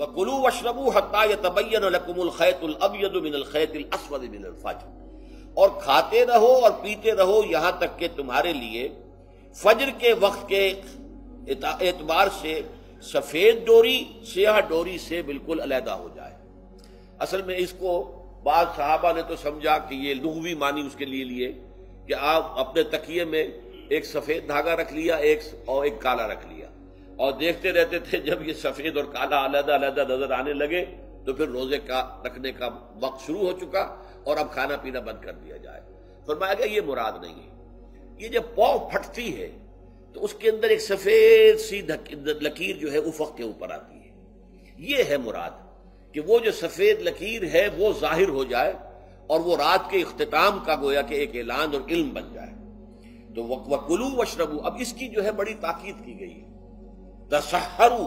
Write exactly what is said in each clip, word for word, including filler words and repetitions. वकुलू वशरबू हत्ता यतबय्यन लकुमुल खैतुल अबयद मिनल खैतिल अस्वद मिनल फज्र। और खाते रहो और पीते रहो यहां तक के तुम्हारे लिए फज्र के वक्त के एतबार से सफेद डोरी स्याह डोरी से बिल्कुल अलहदा हो जाए। असल में इसको बाद सहाबा ने तो समझा कि ये लुग़वी मानी उसके लिए लिए कि आप अपने तकिए में एक सफेद धागा रख लिया एक और एक काला रख लिया, और देखते रहते थे जब ये सफेद और काला अलहदा अलहदा नजर आने लगे तो फिर रोजे का रखने का वक्त शुरू हो चुका और अब खाना पीना बंद कर दिया जाए। फरमाया गया ये मुराद नहीं है। ये जब पाव फटती है तो उसके अंदर एक सफेद सी लकीर जो है उफक के ऊपर आती है। ये है मुराद कि वो जो सफेद लकीर है वो जाहिर हो जाए और वो रात के इख्तिताम का गोया कि एक ऐलान और इल्म बन जाए। तो वकुलू वशरबू, अब इसकी जो है बड़ी ताकीद की गई है। तसहरू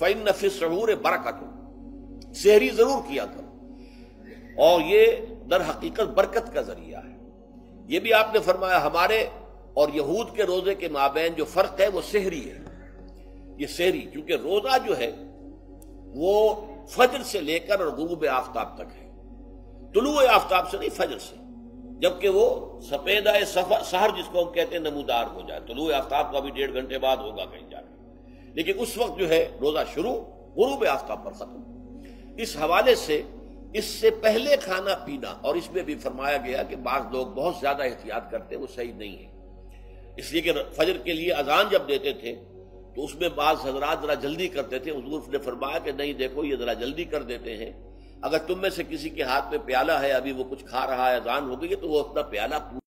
फइन्न फी सहूर बरकत, सहरी जरूर किया करो और ये दर हकीकत बरकत का जरिया है। ये भी आपने फरमाया हमारे और यहूद के रोजे के माबैन जो फर्क है वो सहरी है। ये सहरी क्योंकि रोजा जो है वो फजर से लेकर और गुरूब आफ्ताब तक है, तुलू आफ्ताब से नहीं फजर से, जबकि वो सफेदा सहर जिसको हम कहते हैं नमूदार हो जाए। तुलू आफ्ताब का भी डेढ़ घंटे बाद होगा कहीं जाकर, लेकिन उस वक्त जो है रोजा शुरू गुरूब आफ्ताब पर खत्म। इस हवाले से इससे पहले खाना पीना, और इसमें भी फरमाया गया कि बाज लोग बहुत ज्यादा एहतियात करते हैं, वो सही नहीं है। इसलिए कि फजर के लिए अजान जब देते थे तो उसमें बाज हजरात जरा जल्दी करते थे। हुजूर ने फरमाया कि नहीं देखो ये जरा जल्दी कर देते हैं, अगर तुम में से किसी के हाथ में प्याला है अभी वो कुछ खा रहा है अजान हो गई है तो वो अपना प्याला